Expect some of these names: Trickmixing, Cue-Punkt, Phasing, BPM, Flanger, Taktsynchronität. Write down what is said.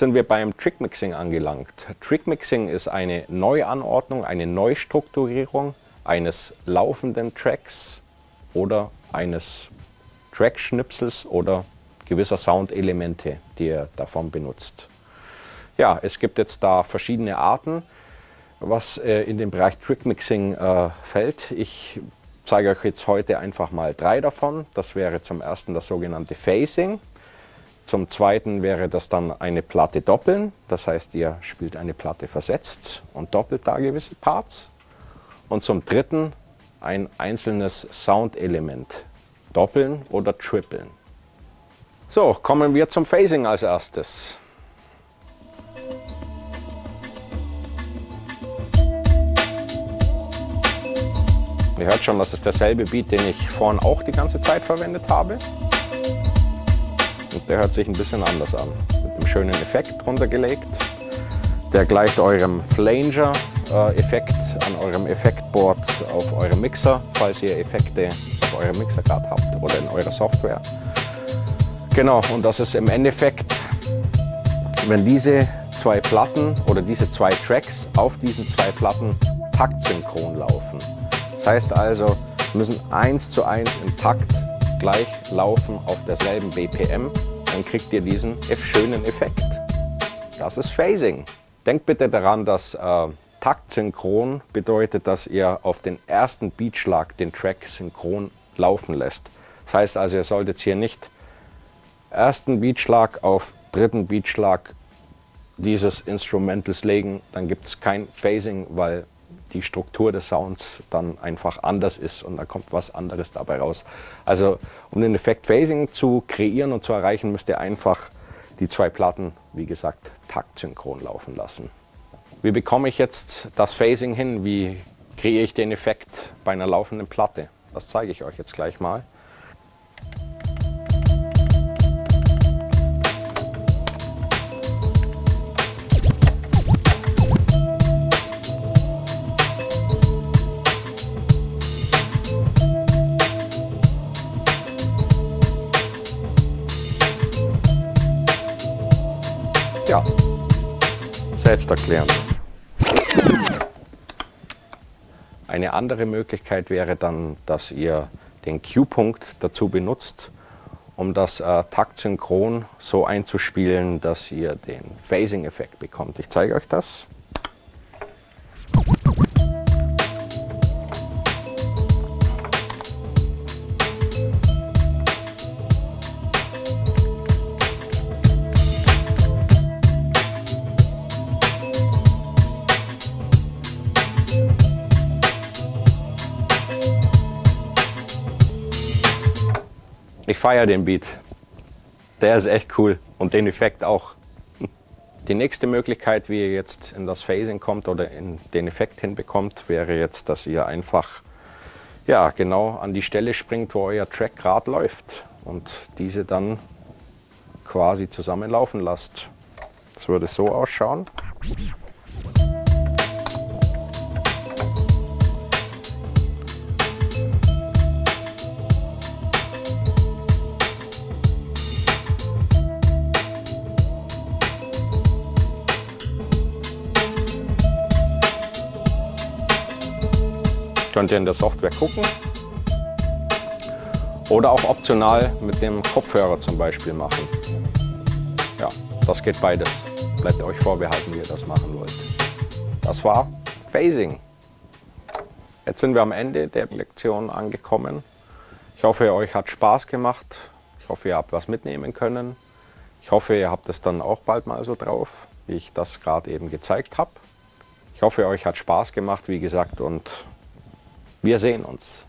sind wir beim Trickmixing angelangt. Trickmixing ist eine Neuanordnung, eine Neustrukturierung eines laufenden Tracks oder eines Track-Schnipsels oder gewisser Soundelemente, die er davon benutzt. Ja, es gibt jetzt da verschiedene Arten, was in den Bereich Trickmixing fällt. Ich zeige euch jetzt heute einfach mal 3 davon. Das wäre zum ersten das sogenannte Phasing. Zum zweiten wäre das dann eine Platte doppeln. Das heißt, ihr spielt eine Platte versetzt und doppelt da gewisse Parts. Und zum dritten ein einzelnes Soundelement doppeln oder trippeln. So, kommen wir zum Phasing als erstes. Ihr hört schon, das ist derselbe Beat, den ich vorhin auch die ganze Zeit verwendet habe. Und der hört sich ein bisschen anders an. Mit einem schönen Effekt runtergelegt. Der gleicht eurem Flanger-Effekt an eurem Effektboard auf eurem Mixer, falls ihr Effekte auf eurem Mixer gerade habt oder in eurer Software. Genau, und das ist im Endeffekt, wenn diese 2 Platten oder diese 2 Tracks auf diesen 2 Platten taktsynchron laufen. Das heißt also, müssen 1:1 im Takt gleich laufen auf derselben BPM, dann kriegt ihr diesen schönen Effekt. Das ist Phasing. Denkt bitte daran, dass taktsynchron bedeutet, dass ihr auf den ersten Beatschlag den Track synchron laufen lässt. Das heißt also, ihr solltet hier nicht ersten Beatschlag auf dritten Beatschlag dieses Instrumentals legen, dann gibt es kein Phasing, weil die Struktur des Sounds dann einfach anders ist und da kommt was anderes dabei raus. Also um den Effekt Phasing zu kreieren und zu erreichen, müsst ihr einfach die 2 Platten, wie gesagt, taktsynchron laufen lassen. Wie bekomme ich jetzt das Phasing hin? Wie kreiere ich den Effekt bei einer laufenden Platte? Das zeige ich euch jetzt gleich mal. Ja, selbsterklärend. Eine andere Möglichkeit wäre dann, dass ihr den Cue-Punkt dazu benutzt, um das taktsynchron so einzuspielen, dass ihr den Phasing-Effekt bekommt. Ich zeige euch das. Ich feiere den Beat. Der ist echt cool und den Effekt auch. Die nächste Möglichkeit, wie ihr jetzt in das Phasing kommt oder in den Effekt hinbekommt, wäre jetzt, dass ihr einfach ja, genau an die Stelle springt, wo euer Track gerade läuft und diese dann quasi zusammenlaufen lasst. Das würde so ausschauen. Könnt ihr in der Software gucken oder auch optional mit dem Kopfhörer zum Beispiel machen. Ja, das geht beides. Bleibt euch vorbehalten, wie ihr das machen wollt. Das war Phasing. Jetzt sind wir am Ende der Lektion angekommen. Ich hoffe, euch hat Spaß gemacht. Ich hoffe, ihr habt was mitnehmen können. Ich hoffe, ihr habt es dann auch bald mal so drauf, wie ich das gerade eben gezeigt habe. Ich hoffe, euch hat Spaß gemacht, wie gesagt, und wir sehen uns.